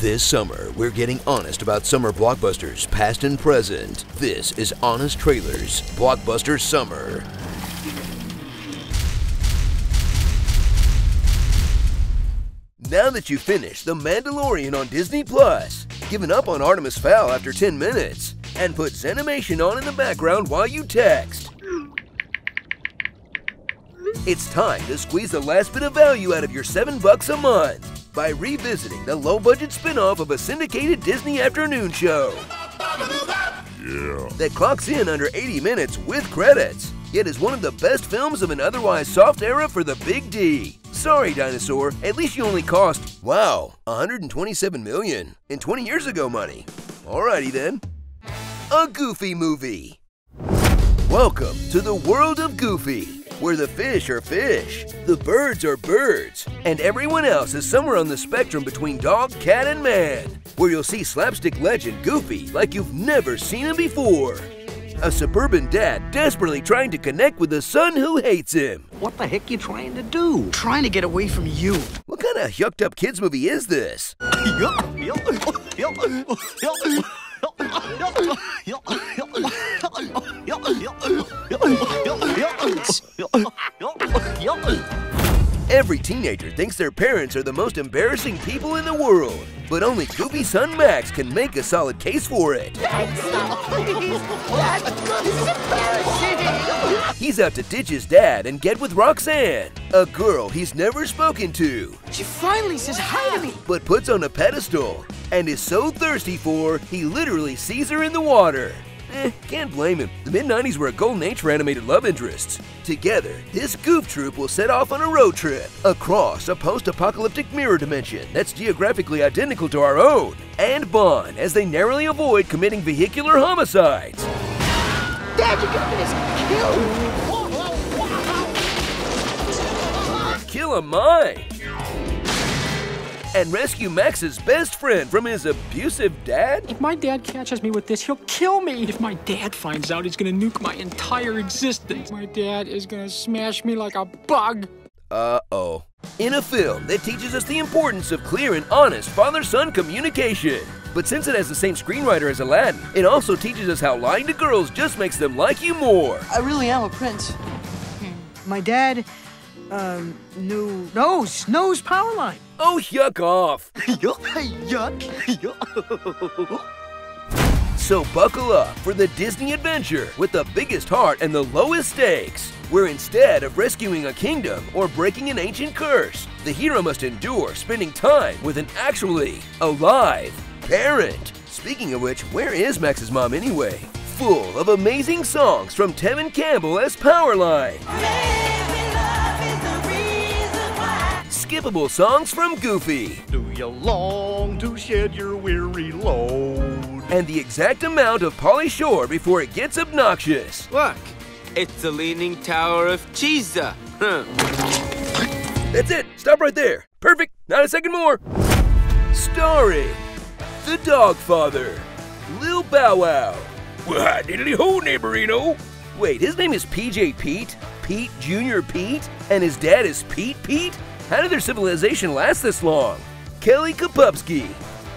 This summer, we're getting honest about summer blockbusters, past and present. This is Honest Trailers, Blockbuster Summer. Now that you've finished The Mandalorian on Disney+, given up on Artemis Fowl after 10 minutes, and put Zenimation on in the background while you text, it's time to squeeze the last bit of value out of your $7 a month by revisiting the low-budget spin-off of a syndicated Disney Afternoon Show that clocks in under 80 minutes with credits, yet is one of the best films of an otherwise soft era for the Big D. Sorry, dinosaur, at least you only cost, wow, $127 million in 20 years ago money. Alrighty then. A Goofy Movie. Welcome to the world of Goofy, where the fish are fish, the birds are birds, and everyone else is somewhere on the spectrum between dog, cat, and man, where you'll see slapstick legend Goofy like you've never seen him before. A suburban dad desperately trying to connect with a son who hates him. What the heck you trying to do? Trying to get away from you. What kind of yucked up kids movie is this? Every teenager thinks their parents are the most embarrassing people in the world, but only Goofy's son Max can make a solid case for it. He's out to ditch his dad and get with Roxanne, a girl he's never spoken to. She finally says hi to me, but puts on a pedestal and is so thirsty for, he literally sees her in the water. Can't blame him. The mid-90s were a golden age for animated love interests. Together, this Goof Troop will set off on a road trip across a post-apocalyptic mirror dimension that's geographically identical to our own, and bond as they narrowly avoid committing vehicular homicides. Dad, you're gonna kill a mime, and rescue Max's best friend from his abusive dad? If my dad catches me with this, he'll kill me. If my dad finds out, he's gonna nuke my entire existence. My dad is gonna smash me like a bug. Uh-oh. In a film that teaches us the importance of clear and honest father-son communication. But since it has the same screenwriter as Aladdin, it also teaches us how lying to girls just makes them like you more. I really am a prince. My dad... knows Powerline. Oh, yuck off. Yuck. So buckle up for the Disney adventure with the biggest heart and the lowest stakes, where instead of rescuing a kingdom or breaking an ancient curse, the hero must endure spending time with an actually alive parent. Speaking of which, where is Max's mom anyway? Full of amazing songs from Tevin Campbell as Powerline. Skippable songs from Goofy. Do you long to shed your weary load? And the exact amount of Pauly Shore before it gets obnoxious. Look, it's the Leaning Tower of Cheesa. That's it. Stop right there. Perfect. Not a second more. Starring the Dogfather, Lil Bow Wow. Why, diddly ho, neighborino. Wait, his name is PJ Pete? Pete Junior Pete? And his dad is Pete Pete? How did their civilization last this long? Kelly Kapupski.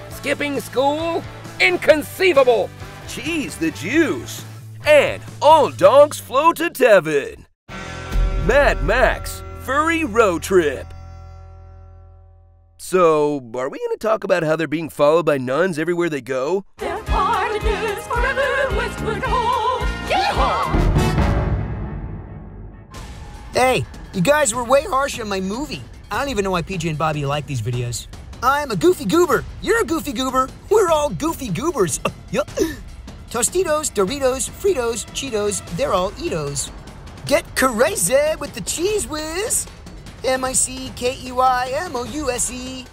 Skipping school? Inconceivable! Cheese the juice. And all dogs flow to Tevin. Mad Max Furry Road Trip. So, are we going to talk about how they're being followed by nuns everywhere they go? Their heart is forever westward hold. Yeehaw! Hey, you guys were way harsh on my movie. I don't even know why PJ and Bobby like these videos. I'm a goofy goober. You're a goofy goober. We're all goofy goobers. Tostitos, Doritos, Fritos, Cheetos, they're all Eatos. Get crazy with the Cheez Whiz. MICKEYMOUSE.